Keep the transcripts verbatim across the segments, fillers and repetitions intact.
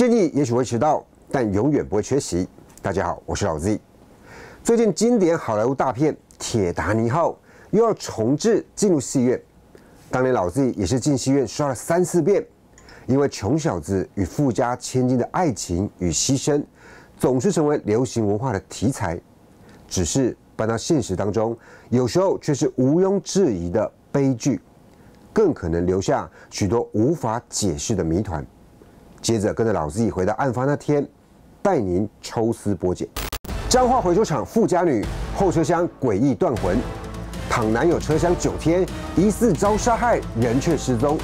建议也许会迟到，但永远不会缺席。大家好，我是老 Z。最近经典好莱坞大片《铁达尼号》又要重制进入戏院，当年老 Z 也是进戏院刷了三四遍，因为穷小子与富家千金的爱情与牺牲，总是成为流行文化的题材。只是搬到现实当中，有时候却是毋庸置疑的悲剧，更可能留下许多无法解释的谜团。接着跟着老 Z 回到案发那天，带您抽丝剥茧。彰化回收厂富家女后车厢诡异断魂，躺男友车厢九天，疑似遭杀害，人却失踪。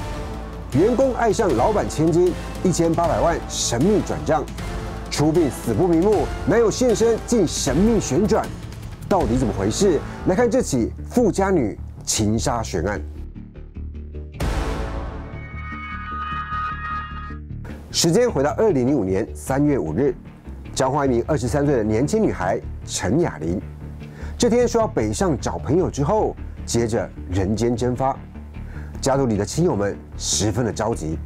员工爱上老板千金，一千八百万神秘转账，出殡死不瞑目，男友现身竟神秘旋转，到底怎么回事？来看这起富家女情杀悬案。 时间回到二零零五年三月五日，彰化一名二十三岁的年轻女孩陈雅玲，这天说要北上找朋友之后，接着人间蒸发，家族里的亲友们十分的着急，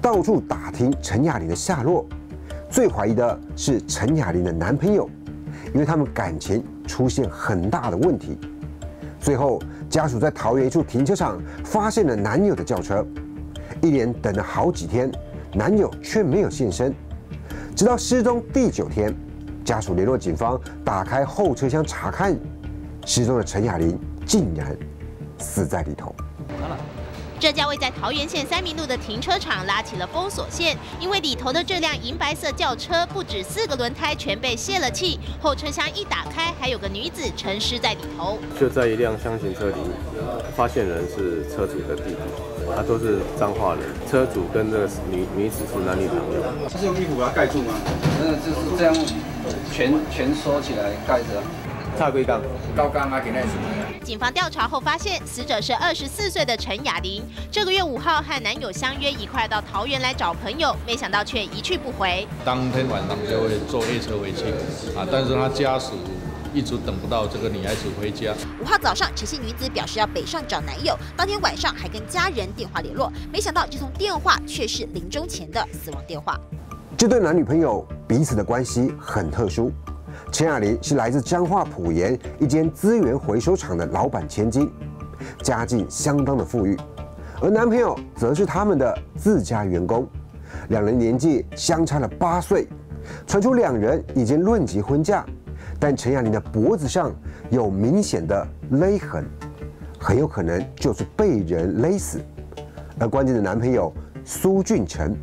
到处打听陈雅玲的下落，最怀疑的是陈雅玲的男朋友，因为他们感情出现很大的问题。最后，家属在桃园一处停车场发现了男友的轿车，一连等了好几天。 男友却没有现身，直到失踪第九天，家属联络警方，打开后车厢查看，失踪的陈雅玲竟然死在里头。这家位在桃园县三民路的停车场拉起了封锁线，因为里头的这辆银白色轿车不止四个轮胎全被泄了气，后车厢一打开，还有个女子沉尸在里头。就在一辆箱型车里面，发现人是车主的弟弟。 他都是彰化人，车主跟这个女女子是男女朋友。这是用衣服把它盖住吗？嗯，就是这样全，全全缩起来盖着。差几杠？高杠啊，给那什么？警方调查后发现，死者是二十四岁的陈雅玲。这个月五号和男友相约一块到桃园来找朋友，没想到却一去不回。当天晚上就会坐夜车回去啊，但是他家属。 一直等不到这个女孩子回家。五号早上，陈姓女子表示要北上找男友，当天晚上还跟家人电话联络，没想到这通电话却是临终前的死亡电话。这对男女朋友彼此的关系很特殊。陈雅玲是来自彰化埔盐一间资源回收厂的老板千金，家境相当的富裕，而男朋友则是他们的自家员工，两人年纪相差了八岁，传出两人已经论及婚嫁。 但陈雅玲的脖子上有明显的勒痕，很有可能就是被人勒死。而关键的男朋友苏俊成，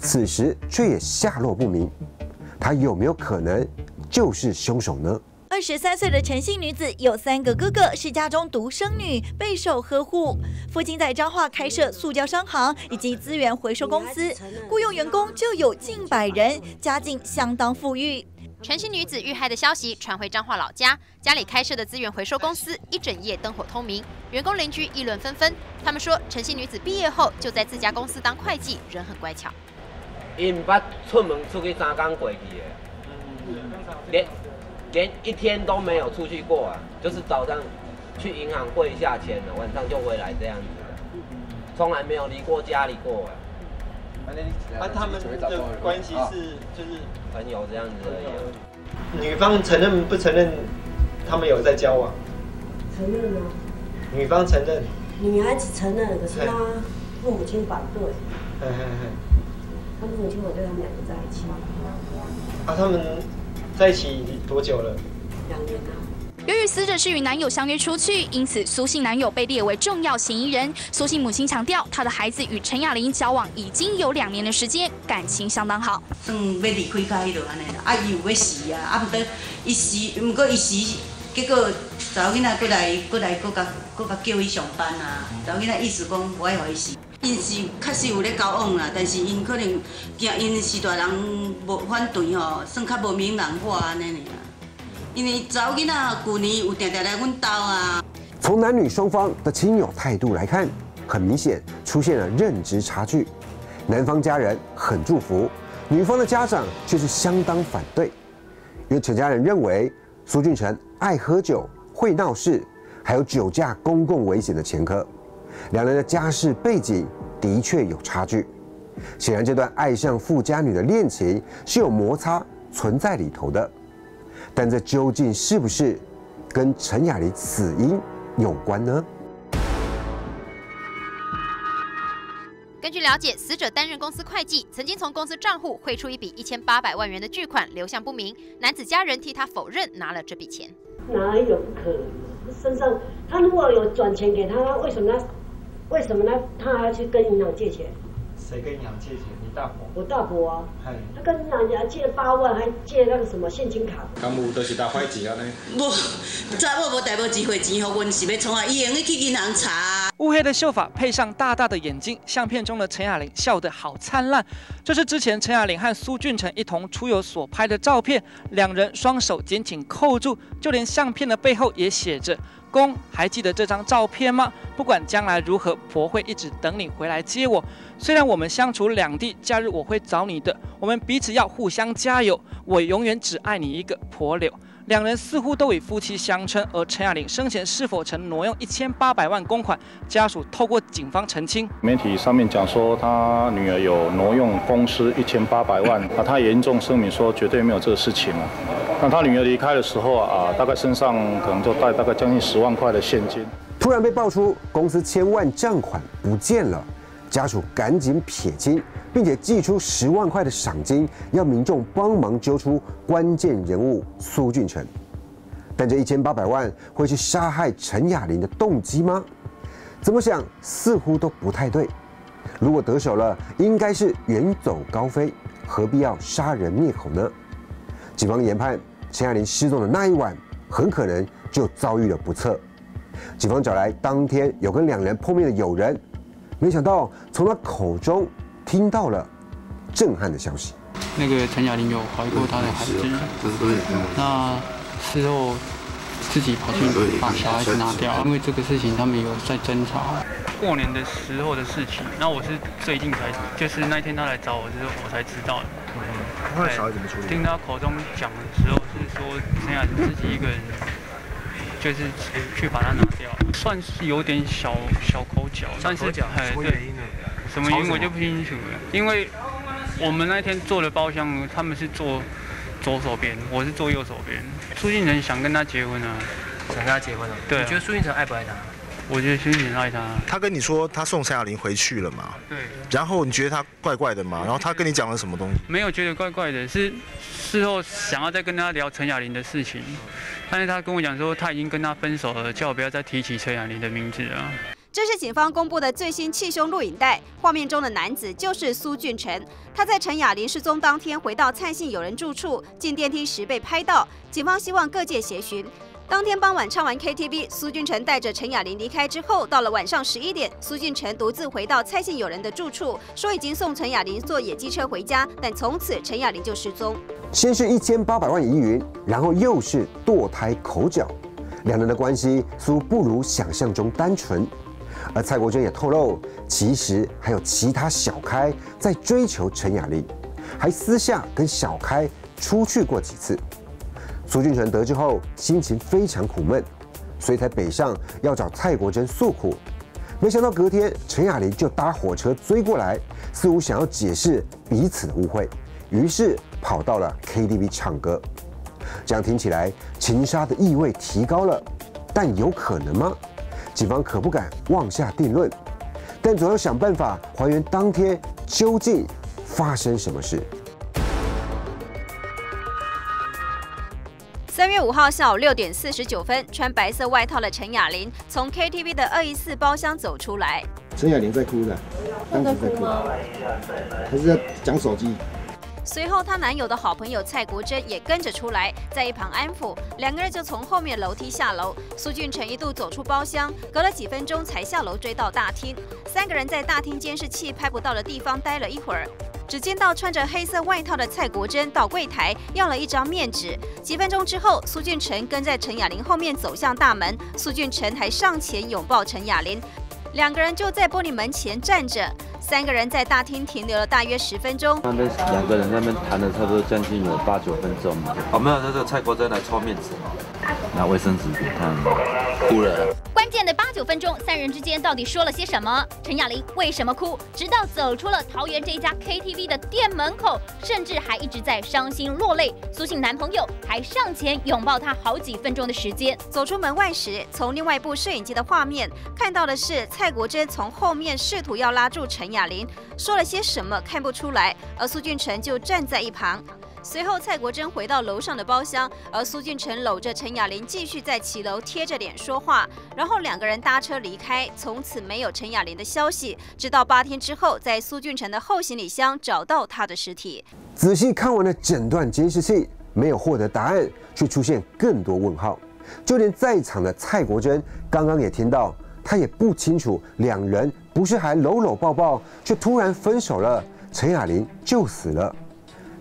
此时却也下落不明，他有没有可能就是凶手呢？ 二十三岁的陈姓女子有三个哥哥，是家中独生女，备受呵护。父亲在彰化开设塑胶商行以及资源回收公司，雇佣员工就有近百人，家境相当富裕。陈姓女子遇害的消息传回彰化老家，家里开设的资源回收公司一整夜灯火通明，员工邻居议论纷纷。他们说，陈姓女子毕业后就在自家公司当会计，人很乖巧。因捌出门出去三工过去的。 连一天都没有出去过啊，就是早上去银行汇一下钱了，晚上就回来这样子的，从来没有离过家里过啊。那、啊、他们的关系是就是朋友这样子而已。女方承认不承认他们有在交往？承认啊。女方承认。女孩子承认，可是她父母亲反对。嘿嘿嘿。她父母亲反对他们两个在一起。啊，他们。 在一起多久了？两年了。由于死者是与男友相约出去，因此苏姓男友被列为重要嫌疑人。苏姓母亲强调，她的孩子与陈雅玲交往已经有两年的时间，感情相当好。嗯，要离开家迄落安尼啦，啊伊有要死啊，啊唔得，伊死，唔过伊死，结果查某囡仔过来，过来，搁甲搁甲叫伊上班啊，查某囡仔意思讲无爱互伊死。 因是确实有咧交往啦，但是因可能惊因是大人无反对吼，算较无明朗化安尼尔。因为查某囡仔旧年有常常来阮兜啊。从男女双方的亲友态度来看，很明显出现了认知差距。男方家人很祝福，女方的家长却是相当反对，因为陈家人认为苏俊成爱喝酒、会闹事，还有酒驾公共危险的前科。 两人的家世背景的确有差距，显然，这段爱上富家女的恋情是有摩擦存在里头的，但这究竟是不是跟陈雅玲死因有关呢？ 根据了解，死者担任公司会计，曾经从公司账户汇出一笔一千八百万元的巨款，流向不明。男子家人替他否认拿了这笔钱。哪有不可能？身上他如果有转钱给他，他为什么他为什么他他还要去跟银行借钱？谁跟银行借钱？你大伯？我大伯啊。他跟银行借八万，还借那个什么现金卡。敢有就是大坏钱啊呢？无，查某无大无机会钱，好，阮是要从啊，伊用去银行查。 乌黑的秀发配上大大的眼睛，相片中的陈雅玲笑得好灿烂。这是之前陈雅玲和苏俊成一同出游所拍的照片，两人双手紧紧扣住，就连相片的背后也写着“公还记得这张照片吗？不管将来如何，婆会一直等你回来接我。虽然我们相处两地，假日我会找你的。我们彼此要互相加油，我永远只爱你一个，婆柳。” 两人似乎都以夫妻相称，而陈雅玲生前是否曾挪用一千八百万公款，家属透过警方澄清。媒体上面讲说，他女儿有挪用公司一千八百万，那他严重声明说绝对没有这个事情啊。那他女儿离开的时候啊，大概身上可能就带大概将近十万块的现金。突然被爆出公司千万账款不见了，家属赶紧撇清，并且寄出十万块的赏金，要民众帮忙揪出关键人物苏俊成。但这一千八百万会是杀害陈雅玲的动机吗？怎么想似乎都不太对。如果得手了，应该是远走高飞，何必要杀人灭口呢？警方研判，陈雅玲失踪的那一晚，很可能就遭遇了不测。警方找来当天有跟两人碰面的友人，没想到从他口中 听到了震撼的怀息，那个陈雅玲有怀过她的孩子，那事后自己跑去把小孩子拿掉，因为这个事情他们有在争吵。过年的时候的事情，那我是最近才，就是那天他来找我，就是我才知道的。后来小孩怎么处理？听他口中讲的时候是说陈雅玲自己一个人，就是去把他拿掉，算是有点小小口角，但是哎对。 什么原因我就不清楚了，因为我们那天坐的包厢，他们是坐左手边，我是坐右手边。苏俊成想跟他结婚啊，想跟他结婚啊。对啊，你觉得苏俊成爱不爱他？我觉得苏俊成爱他。他跟你说他送陈雅玲回去了嘛？对。然后你觉得他怪怪的嘛？然后他跟你讲了什么东西？没有觉得怪怪的，是事后想要再跟他聊陈雅玲的事情，但是他跟我讲说他已经跟他分手了，叫我不要再提起陈雅玲的名字啊。 这是警方公布的最新弃凶录影带，画面中的男子就是苏俊成。他在陈雅玲失踪当天回到蔡姓友人住处，进电梯时被拍到。警方希望各界协寻。当天傍晚唱完 K T V， 苏俊成带着陈雅玲离开之后，到了晚上十一点，苏俊成独自回到蔡姓友人的住处，说已经送陈雅玲坐野鸡车回家，但从此陈雅玲就失踪。先是一千八百万疑云，然后又是堕胎口角，两人的关系似乎不如想象中单纯。 而蔡国娟也透露，其实还有其他小开在追求陈雅玲，还私下跟小开出去过几次。苏俊成得知后，心情非常苦闷，所以才北上要找蔡国娟诉苦。没想到隔天，陈雅玲就搭火车追过来，似乎想要解释彼此的误会，于是跑到了 K T V 唱歌。这样听起来，情杀的意味提高了，但有可能吗？ 警方可不敢妄下定论，但总要想办法还原当天究竟发生什么事。三月五号下午六点四十九分，穿白色外套的陈雅玲从 K T V 的二一四包厢走出来。陈雅玲在哭的，当时在哭吗？还是在讲手机？ 随后，她男友的好朋友蔡国珍也跟着出来，在一旁安抚，两个人就从后面楼梯下楼。苏俊成一度走出包厢，隔了几分钟才下楼追到大厅。三个人在大厅监视器拍不到的地方待了一会儿，只见到穿着黑色外套的蔡国珍到柜台要了一张面纸。几分钟之后，苏俊成跟在陈雅玲后面走向大门，苏俊成还上前拥抱陈雅玲，两个人就在玻璃门前站着。 三个人在大厅停留了大约十分钟。那边两个人那边谈了差不多将近有八九分钟嘛。哦，没有，那个蔡国珍来抽面子嘛。拿卫生纸给他哭了。关键的八九分钟，三人之间到底说了些什么？陈雅玲为什么哭？直到走出了桃园这一家 K T V 的店门口，甚至还一直在伤心落泪。苏醒男朋友还上前拥抱她好几分钟的时间。走出门外时，从另外一部摄影机的画面看到的是蔡国珍从后面试图要拉住陈雅玲，说了些什么看不出来，而苏俊成就站在一旁。 随后，蔡国珍回到楼上的包厢，而苏俊成搂着陈雅玲，继续在骑楼贴着脸说话。然后两个人搭车离开，从此没有陈雅玲的消息。直到八天之后，在苏俊成的后行李箱找到她的尸体。仔细看完了整段监视器，没有获得答案，却出现更多问号。就连在场的蔡国珍刚刚也听到，她也不清楚两人不是还搂搂抱抱，却突然分手了，陈雅玲就死了。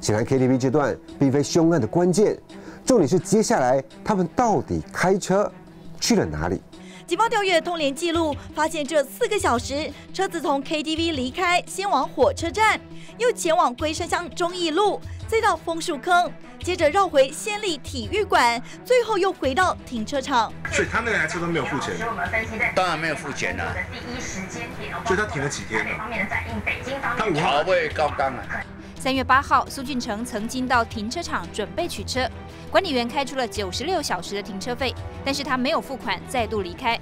显然 K T V 这段并非凶案的关键，重点是接下来他们到底开车去了哪里？警方调阅通联记录，发现这四个小时，车子从 K T V 离开，先往火车站，又前往龟山乡忠义路，再到枫树坑，接着绕回县立体育馆，最后又回到停车场。所以他那台车都没有付钱。当然没有付钱了、啊。所以他停了几天呢？他五号会高岗啊。 三月八号，苏俊成曾经到停车场准备取车，管理员开出了九十六小时的停车费，但是他没有付款，再度离开。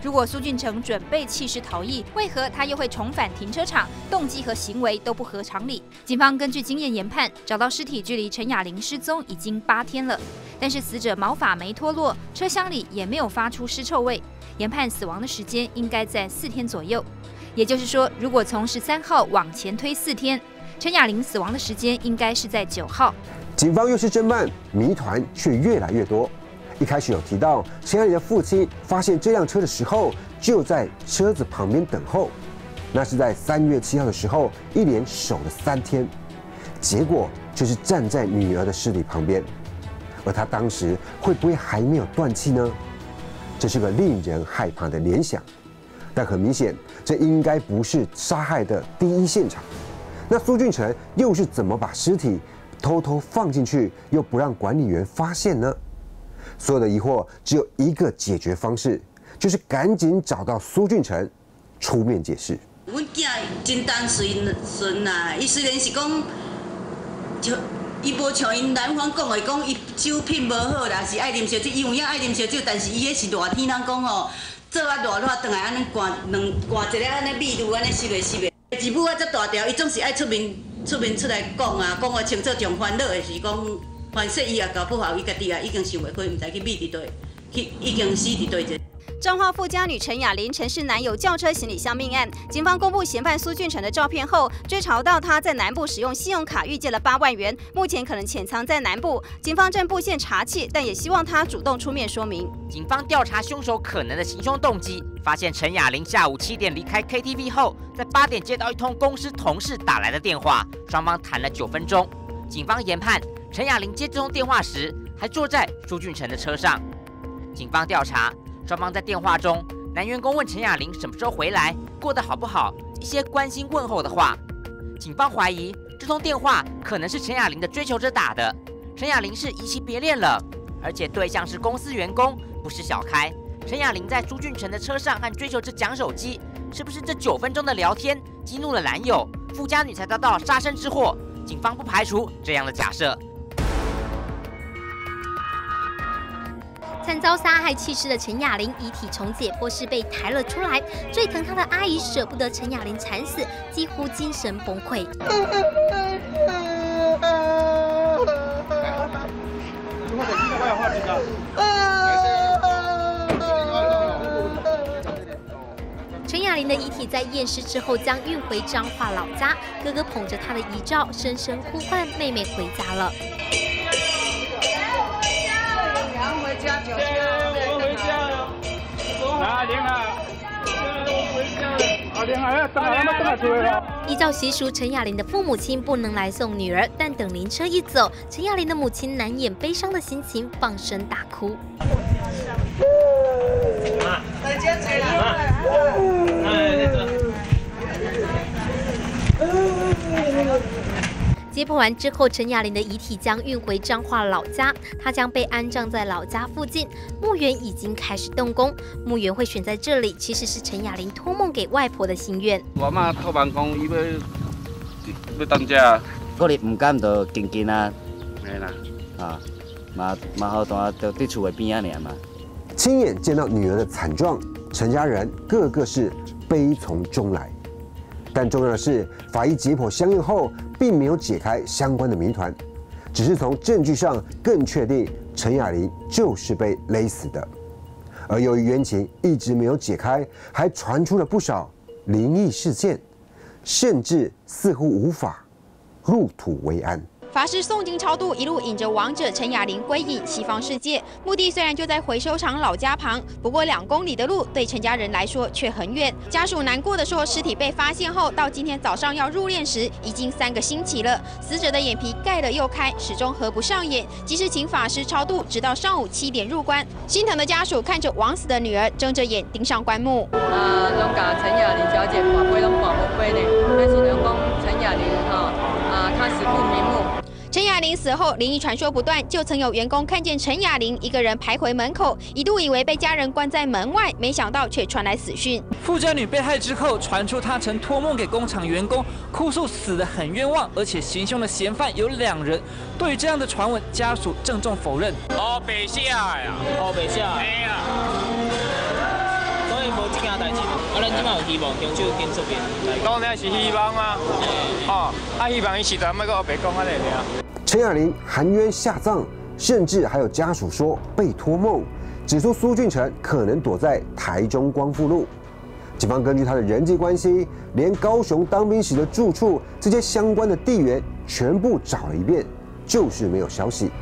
如果苏俊成准备弃尸逃逸，为何他又会重返停车场？动机和行为都不合常理。警方根据经验研判，找到尸体距离陈雅玲失踪已经八天了，但是死者毛发没脱落，车厢里也没有发出尸臭味，研判死亡的时间应该在四天左右。也就是说，如果从十三号往前推四天。 陈雅玲死亡的时间应该是在九号。警方越是侦办，谜团却越来越多。一开始有提到，陈雅玲的父亲发现这辆车的时候，就在车子旁边等候。那是在三月七号的时候，一连守了三天，结果却是站在女儿的尸体旁边。而他当时会不会还没有断气呢？这是个令人害怕的联想。但很明显，这应该不是杀害的第一现场。 那苏俊成又是怎么把尸体偷偷放进去，又不让管理员发现呢？所有的疑惑只有一个解决方式，就是赶紧找到苏俊成，出面解释。阮囝真单纯纯啦，伊虽然是讲，就伊无像因男方讲的讲，伊酒品无好啦，是爱啉烧酒，伊有影爱啉烧酒，但是伊迄是热天人讲哦，做啊热热，转来安尼寒两寒一个安尼秘露安尼湿嘞湿嘞。 一母啊，遮大条，伊总是爱出面、出面出来讲啊，讲个清楚从烦恼的是讲，凡说伊也搞不好，伊家己啊已经想袂开，唔知去秘伫倒，去已经死伫倒者。 彰化富家女陈雅玲曾是男友轿车行李箱命案，警方公布嫌犯苏俊成的照片后，追查到他在南部使用信用卡预借了八万元，目前可能潜藏在南部。警方正布线查缉，但也希望他主动出面说明。警方调查凶手可能的行凶动机，发现陈雅玲下午七点离开 K T V 后，在八点接到一通公司同事打来的电话，双方谈了九分钟。警方研判，陈雅玲接这通电话时还坐在苏俊成的车上。警方调查。 双方在电话中，男员工问陈雅玲什么时候回来，过得好不好，一些关心问候的话。警方怀疑这通电话可能是陈雅玲的追求者打的，陈雅玲是疑其别恋了，而且对象是公司员工，不是小开。陈雅玲在朱俊成的车上和追求者讲手机，是不是这九分钟的聊天激怒了男友，富家女才遭到杀身之祸？警方不排除这样的假设。 惨遭杀害弃尸的陈雅玲，遗体从解剖室被抬了出来。最疼她的阿姨舍不得陈雅玲惨死，几乎精神崩溃。陈雅玲的遗体在验尸之后将运回彰化老家，哥哥捧着她的遗照，深深呼唤妹妹回家了。 依照习俗，陈雅玲的父母亲不能来送女儿，但等灵车一走，陈雅玲的母亲难掩悲伤的心情，放声大哭。解剖完之后，陈雅玲的遗体将运回彰化老家，她将被安葬在老家附近。墓园已经开始动工，墓园会选在这里，其实是陈雅玲托梦给外婆的心愿。我妈托梦讲，伊要要当家，我哩唔敢着近近啊，系啦，啊，嘛嘛好大就伫厝的边啊尔嘛。亲眼见到女儿的惨状，陈家人个个是悲从中来。 但重要的是，法医解剖相应后，并没有解开相关的谜团，只是从证据上更确定陈雅玲就是被勒死的。而由于冤情一直没有解开，还传出了不少灵异事件，甚至似乎无法入土为安。 法师诵经超度，一路引着亡者陈雅玲归隐西方世界。墓地虽然就在回收厂老家旁，不过两公里的路对陈家人来说却很远。家属难过的说，尸体被发现后，到今天早上要入殓时，已经三个星期了。死者的眼皮盖了又开，始终合不上眼。即使请法师超度，直到上午七点入棺。心疼的家属看着枉死的女儿，睁着眼盯上棺木。啊，拢甲陈雅玲小姐看过，拢看不过呢。但是人讲陈雅玲吼，啊，她死不瞑目。 陈雅玲死后，灵异传说不断，就曾有员工看见陈雅玲一个人徘徊门口，一度以为被家人关在门外，没想到却传来死讯。富家女被害之后，传出她曾托梦给工厂员工，哭诉死得很冤枉，而且行凶的嫌犯有两人。对于这样的传闻，家属郑重否认。哦，白写呀，哦，白写，哎呀，所以无这件代志，啊，咱即马有希望，永久跟这边。当然是希望啊，哦，啊，希望伊是咱们个白讲安尼尔。 陈雅玲含冤下葬，甚至还有家属说被托梦，指出苏俊成可能躲在台中光复路。警方根据他的人际关系，连高雄当兵时的住处这些相关的地缘全部找了一遍，就是没有消息。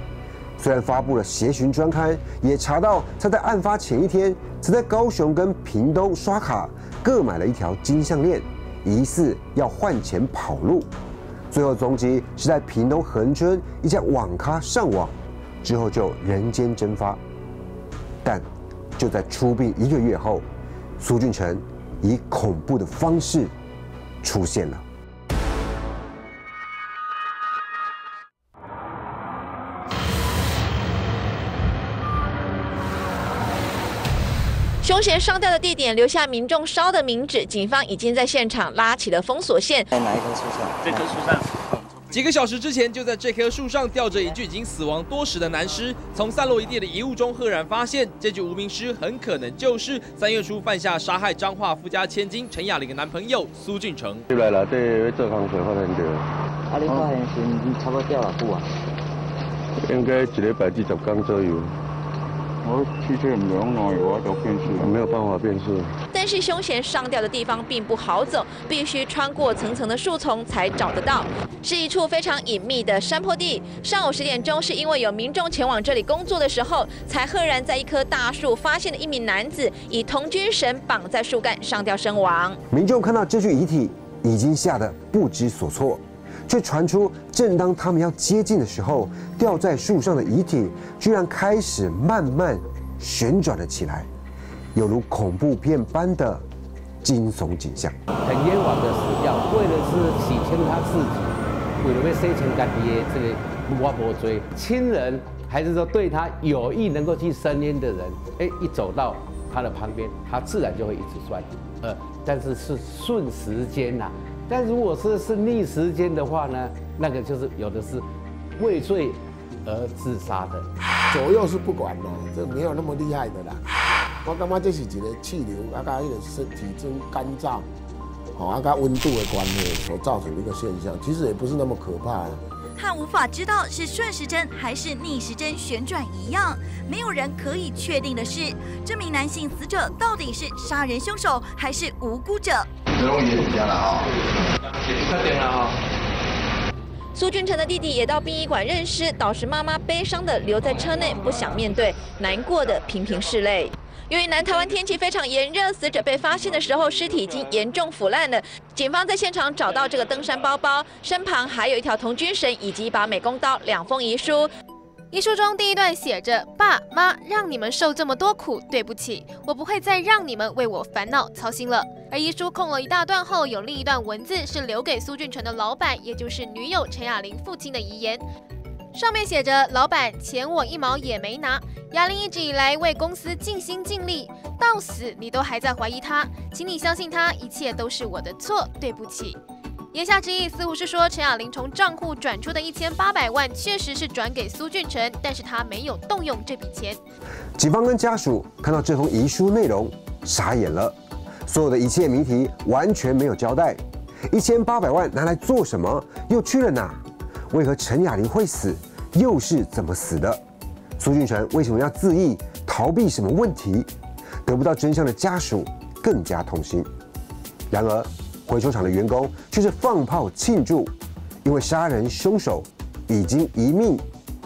虽然发布了协寻专刊，也查到他在案发前一天曾在高雄跟屏东刷卡各买了一条金项链，疑似要换钱跑路。 最后踪迹是在屏东恒春一家网咖上网，之后就人间蒸发。但就在出殡一个月后，苏俊成以恐怖的方式出现了。凶嫌上吊的地点留下民众烧的冥纸，警方已经在现场拉起了封锁线。在哪一棵树上？这棵树上。几个小时之前，就在这棵树上吊着一具已经死亡多时的男尸。从散落一地的遗物中，赫然发现这具无名尸很可能就是三月初犯下杀害彰化富家千金陈雅玲的男朋友苏俊成。出来了，这这缸水发现着。啊，你发现是差不多吊了久啊？应该一礼拜至十天左右。 我去这没有哪有啊，都辨识，没有办法辨识。但是凶嫌上吊的地方并不好走，必须穿过层层的树丛才找得到，是一处非常隐秘的山坡地。上午十点钟，是因为有民众前往这里工作的时候，才赫然在一棵大树发现了一名男子以同居绳绑在树干上吊身亡。民众看到这具遗体，已经吓得不知所措。 却传出，正当他们要接近的时候，吊在树上的遗体居然开始慢慢旋转了起来，有如恐怖片般的惊悚景象。很冤枉的死掉，为了是洗清他自己，为了被谁承担的这个挖脖椎，亲人还是说对他有意能够去伸冤的人，哎，一走到他的旁边，他自然就会一直摔。呃，但是是顺时间呐、啊。 但如果是是逆时间的话呢，那个就是有的是畏罪而自杀的，左右是不管的，这没有那么厉害的啦。我感觉这是一个气流，啊加一个身体真干燥，哦啊加温度的关系所造成的一个现象，其实也不是那么可怕的。和无法知道是顺时针还是逆时针旋转一样，没有人可以确定的是，这名男性死者到底是杀人凶手还是无辜者。 苏俊成的弟弟也到殡仪馆认尸，导致妈妈悲伤的留在车内，不想面对，难过的频频拭泪。由于南台湾天气非常炎热，死者被发现的时候，尸体已经严重腐烂了。警方在现场找到这个登山包包，身旁还有一条童军绳以及一把美工刀、两封遗书。遗书中第一段写着：“爸妈让你们受这么多苦，对不起，我不会再让你们为我烦恼操心了。”而遗书空了一大段后，有另一段文字是留给苏俊成的老板，也就是女友陈雅玲父亲的遗言。 上面写着：“老板，钱我一毛也没拿。雅玲一直以来为公司尽心尽力，到死你都还在怀疑他，请你相信他，一切都是我的错，对不起。”言下之意似乎是说，陈雅玲从账户转出的一千八百万确实是转给苏俊成，但是他没有动用这笔钱。警方跟家属看到这封遗书内容，傻眼了，所有的一切谜题完全没有交代。一千八百万拿来做什么？又去了哪？为何陈雅玲会死？ 又是怎么死的？苏俊成为什么要自缢？逃避什么问题？得不到真相的家属更加痛心。然而，回收厂的员工却是放炮庆祝，因为杀人凶手已经一命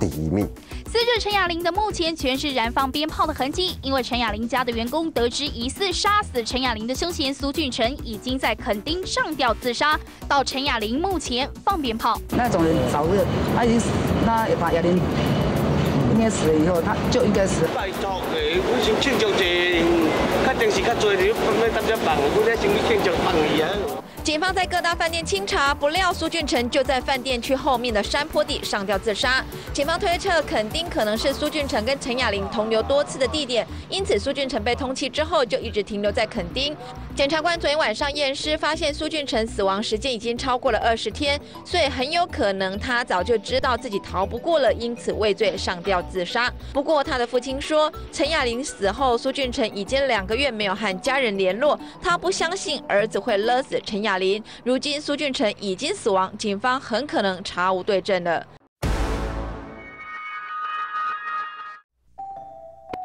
抵一命。 死者陈雅玲的墓前全是燃放鞭炮的痕迹，因为陈雅玲家的员工得知疑似杀死陈雅玲的凶嫌苏俊成已经在垦丁上吊自杀，到陈雅玲墓前放鞭炮。那种人早日他已经死，那把雅玲应该死了以后，他就应该死。拜托诶，我想庆祝节，肯定是较侪人要参加放，我咧想要庆祝放伊啊。 警方在各大饭店清查，不料苏俊成就在饭店区后面的山坡地上吊自杀。警方推测，垦丁可能是苏俊成跟陈雅玲同游多次的地点，因此苏俊成被通缉之后就一直停留在垦丁。检察官昨天晚上验尸，发现苏俊成死亡时间已经超过了二十天，所以很有可能他早就知道自己逃不过了，因此畏罪上吊自杀。不过，他的父亲说，陈雅玲死后，苏俊成已经两个月没有和家人联络，他不相信儿子会勒死陈雅玲。 雅玲，如今苏俊成已经死亡，警方很可能查无对证了。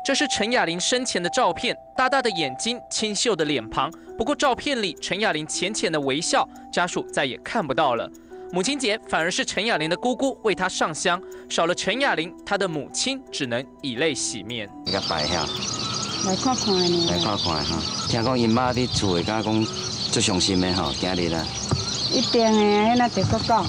这是陈雅玲生前的照片，大大的眼睛，清秀的脸庞。不过照片里陈雅玲浅浅的微笑，家属再也看不到了。母亲节反而是陈雅玲的姑姑为她上香，少了陈雅玲，她的母亲只能以泪洗面。来看看呢，来看看哈。听讲因妈伫厝内家讲。 最伤心的吼，今日啦，一定的，那得个讲。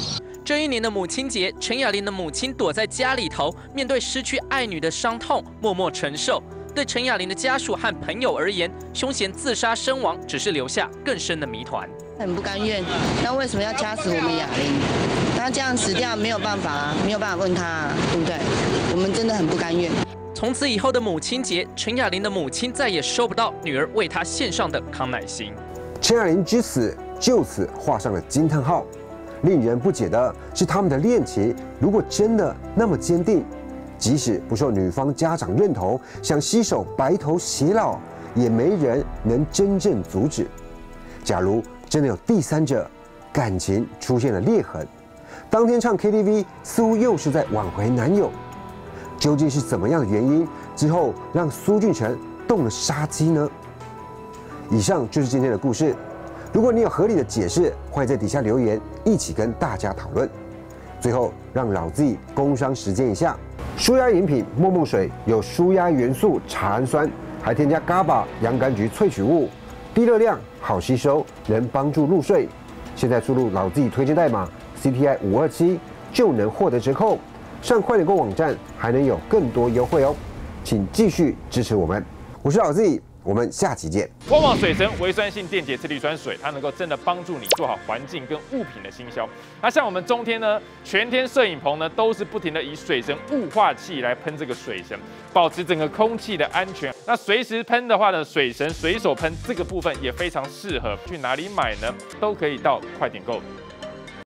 这一年的母亲节，陈雅玲的母亲躲在家里头，面对失去爱女的伤痛，默默承受。对陈雅玲的家属和朋友而言，凶嫌自杀身亡，只是留下更深的谜团。很不甘愿，那为什么要掐死我们雅玲？她这样死掉没有办法啊，没有办法问她啊，对不对？我们真的很不甘愿。 从此以后的母亲节，陈雅玲的母亲再也收不到女儿为她献上的康乃馨。 陈雅玲之死就此画上了惊叹号。令人不解的是，他们的恋情如果真的那么坚定，即使不受女方家长认同，想携手白头偕老，也没人能真正阻止。假如真的有第三者，感情出现了裂痕，当天唱 K T V 似乎又是在挽回男友，究竟是怎么样的原因之后让苏俊成动了杀机呢？ 以上就是今天的故事。如果你有合理的解释，欢迎在底下留言，一起跟大家讨论。最后，让老 Z 工商实践一下：舒压饮品梦梦水有舒压元素茶氨酸，还添加 GABA 洋甘菊萃取物，低热量、好吸收，能帮助入睡。现在输入老 Z 推荐代码 C T I 五二七就能获得折扣。上快点购网站还能有更多优惠哦，请继续支持我们。我是老 Z。 我们下期见。旺旺水神微酸性电解次氯酸水，它能够真的帮助你做好环境跟物品的清消。那像我们中天呢，全天摄影棚呢，都是不停的以水神雾化器来喷这个水神，保持整个空气的安全。那随时喷的话呢，水神随手喷这个部分也非常适合。去哪里买呢？都可以到快点购。